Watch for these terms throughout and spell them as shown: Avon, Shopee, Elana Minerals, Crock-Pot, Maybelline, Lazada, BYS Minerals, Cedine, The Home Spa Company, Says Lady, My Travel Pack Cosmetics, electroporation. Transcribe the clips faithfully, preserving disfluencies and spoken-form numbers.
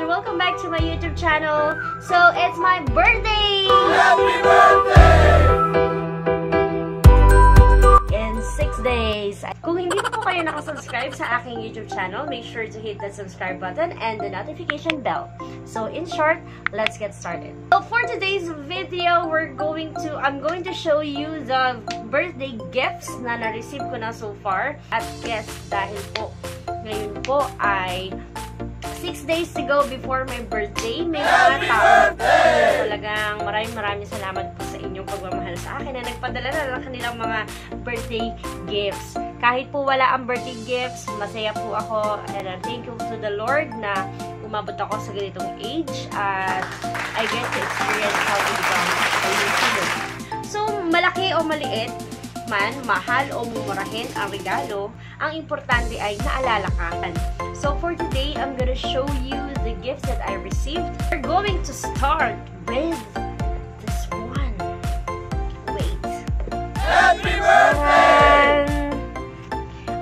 and welcome back to my YouTube channel. So it's my birthday! Happy birthday! In six days. Kung hindi po kayo nakasubscribe sa aking YouTube channel, make sure to hit that subscribe button and the notification bell. So in short, let's get started. So for today's video, we're going to I'm going to show you the birthday gifts na na-receive ko na so far. At yes, dahil po ngayon po ay six days to go before my birthday. May mga tao talagang maraming maraming salamat po sa inyong pagmamahal sa akin na nagpadala na ng kanilang mga birthday gifts. Kahit po wala ang birthday gifts, masaya po ako and I thank you to the Lord na umabot ako sa ganitong age at I get to experience how it goes. So, malaki o maliit man, mahal o mumurahin ang regalo, ang importante ay naalala ka. So for today, I'm gonna show you the gifts that I received. We're going to start with this one. Wait. Happy birthday!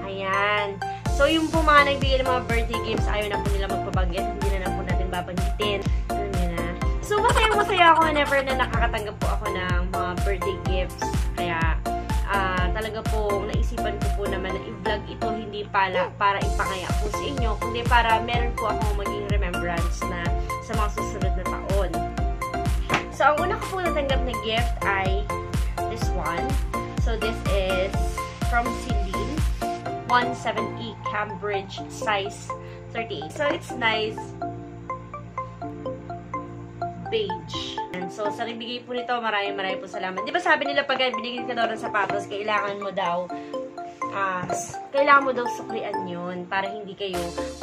Ayan. So yung po mga nagbigay ng mga birthday gifts, ayaw na po nila magpabanggit. Hindi na na po natin babanggitin. Alam niyo na. So masaya-masaya ako whenever na nakakatanggap po ako ng mga birthday gifts. Kaya Uh, talaga po, naisipan ko po naman na i-vlog ito, hindi pala para ipangaya po sa inyo, kundi para meron po akong maging remembrance na sa mga susunod na taon. So, ang una ko po natanggap na gift ay this one. So, this is from Cedine, one seven E Cambridge, size thirty-eight. So, it's nice beige. So, sa nagbigay po nito, maraming maraming po salamat. Di ba sabi nila pag binigyan ka daw ng sapatos, kailangan mo daw, uh, kailangan mo daw suklian yun para hindi kayo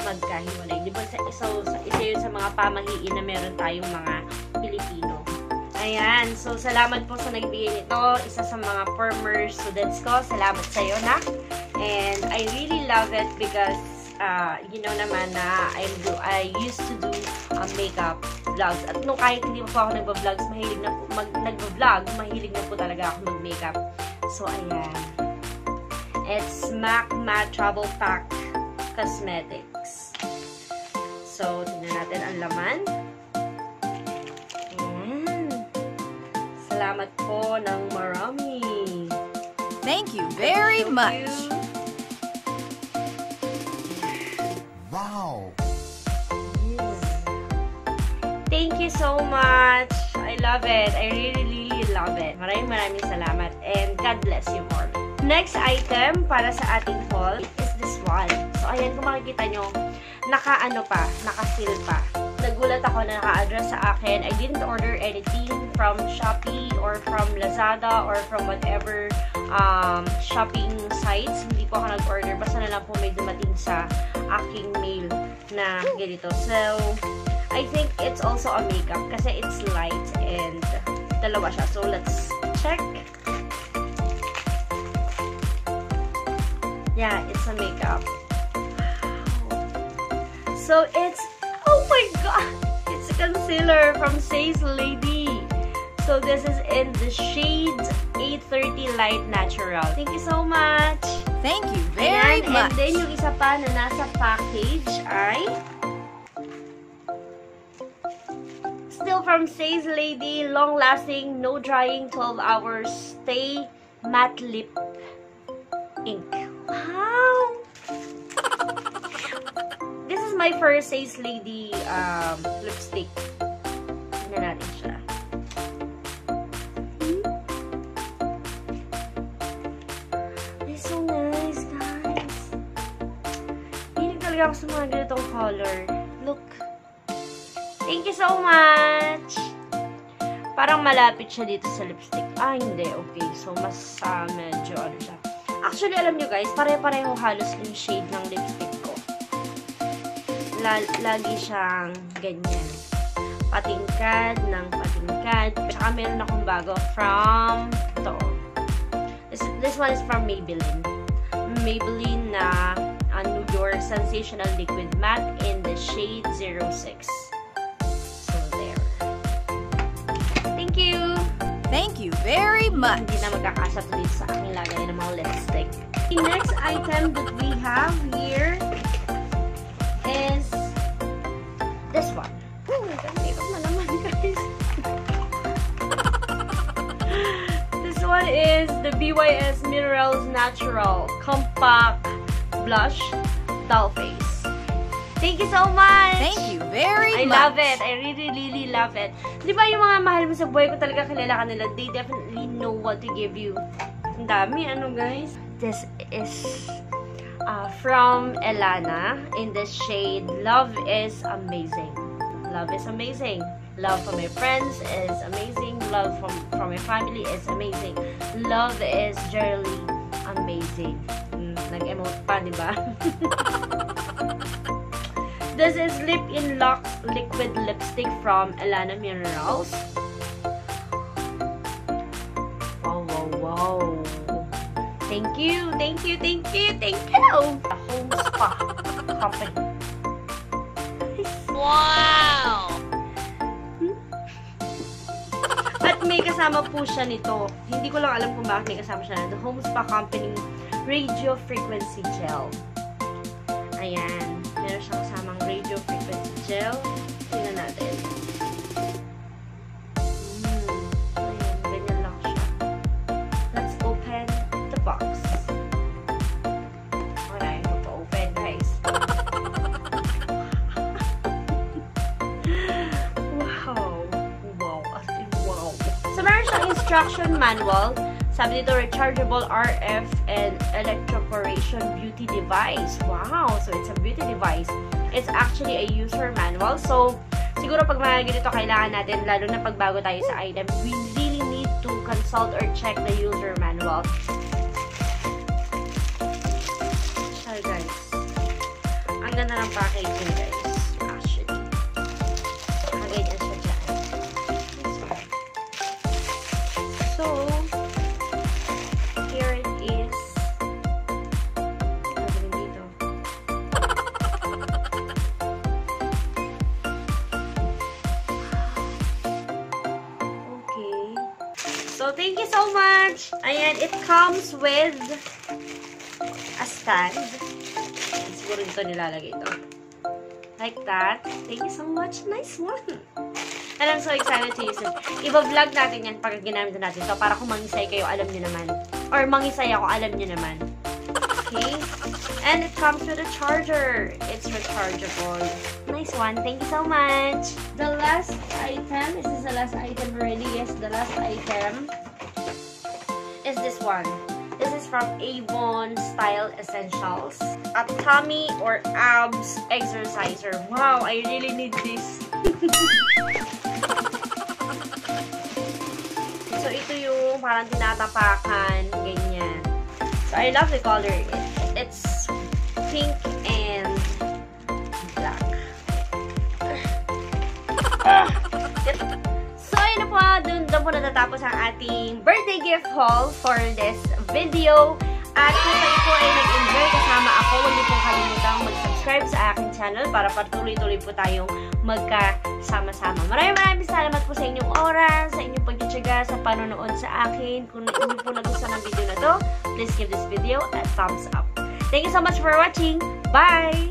magkahiwalay. Di ba sa, so, sa isa yun sa mga pamahiin na meron tayong mga Pilipino. Ayan. So, salamat po sa nagbigay nito. Isa sa mga former students ko. Salamat sa'yo na. And I really love it because Uh, you know naman na I, do, I used to do uh, makeup vlogs. At no, kahit hindi pa po ako nagba-vlogs, mahilig na po, mag, nagba-vlog, mahilig na po talaga ako mag-makeup. So, ayan. It's My Travel Pack Cosmetics. So, tignan natin ang laman. Ayan. Salamat po ng marami. Thank you very Thank much. You. Wow! Yes. Thank you so much! I love it. I really, really love it. Maraming maraming salamat. And God bless you more. Next item para sa ating haul is this one. So, ayan, kung makikita nyo, naka-ano pa, naka-seal pa. Nagulat ako na naka-address sa akin. I didn't order anything from Shopee or from Lazada or from whatever um, shopping sites. Hindi po ako nag-order. Basta na lang po may dumating sa aking mail na ganito. So, I think it's also a makeup kasi it's light and dalawa siya. So, let's check. Yeah, it's a makeup. Wow. So, it's, oh my god! It's a concealer from Says Lady. So, this is in the shade eight thirty Light Natural. Thank you so much! Thank you very Ayan, much! And then, yung isa pa na nasa package ay still from Says Lady, long lasting, no drying, twelve hours, stay matte lip ink. Wow! This is my first Says Lady um, lipstick. Tignan natin siya. Ako sa mga ganitong color. Look. Thank you so much! Parang malapit siya dito sa lipstick. Ah, hindi. Okay. So, mas uh, medyo ano siya. Actually, alam nyo guys, pare-pareho halos yung shade ng lipstick ko. La lagi siyang ganyan. Patingkad ng patingkad. Tsaka meron akong bago from to. This, this one is from Maybelline. Maybelline na New York Sensational Liquid Matte in the shade zero six. So, there. Thank you! Thank you very much! Hindi na magkakasya tuloy sa aking lagay ng mga lipstick. The next item that we have here is this one. B Y S Minerals Natural Compact Blush Doll Face. Thank you so much! Thank you very I much! I love it. I really, really love it. Di ba yung mga mahal mo sa buhay, kung talaga kilala ka nila, they definitely know what to give you. Ang dami, ano guys? This is uh, from Elana in the shade Love is Amazing. Love is amazing. Love from my friends is amazing. Love from, from my family is amazing. Love is generally amazing. Mm, nag-emote pa, di ba? This is Lip in Locks Liquid Lipstick from Elana Minerals. Wow, wow, wow. Thank you, thank you, thank you, thank you. The Home Spa Company. Wow! May kasama po siya nito. Hindi ko lang alam kung bakit may kasama siya na. The Home Spa Company Radio Frequency Gel. Ayan. Meron siyang kasamang Radio Frequency Gel. Tingnan natin. Mm. Ayan. Ganyan lang siya. Let's open the box. Alright. Ito open, guys. Wow. Wow. As in, wow. So, meron siyang instruction manual. Sabi dito, rechargeable R F and electroporation beauty device. Wow! So, it's a beauty device. It's actually a user manual. So, siguro pag mga ganito, kailangan natin, lalo na pag bago tayo sa item, we really need to consult or check the user manual. Sorry guys. Ang ganda ng packaging, guys. Actually. Agad yan siya dyan. So, So, thank you so much! Ayan, it comes with a stand. Ayan, siguro dito nilalagay ito. Like that. Thank you so much. Nice one! And I'm so excited to use it. Iba-vlog natin yan pag ginamit natin ito para kung mangisay kayo, alam nyo naman. Or mangisay ako, alam nyo naman. Okay? And it comes with a charger. It's rechargeable. Nice one. Thank you so much. The last item. Is this the last item already? Yes, the last item is this one. This is from Avon Style Essentials. A tummy or abs exerciser. Wow, I really need this. So, ito yung parang tinatapakan. Ganyan. So, I love the color. It, it's pink and black. So, yun po. Doon, doon po natatapos ang ating birthday gift haul for this video. At kung kayo po ay nag-enjoy kasama ako, huwag niyo po kalimutang mag-subscribe sa aking channel para patuloy-tuloy po tayong magkasama-sama. Maraming maraming salamat po sa inyong oras, sa inyong pagtitiyaga, sa panonood sa akin. Kung hindi po nagustuhan ang video na to, please give this video a thumbs up. Thank you so much for watching. Bye!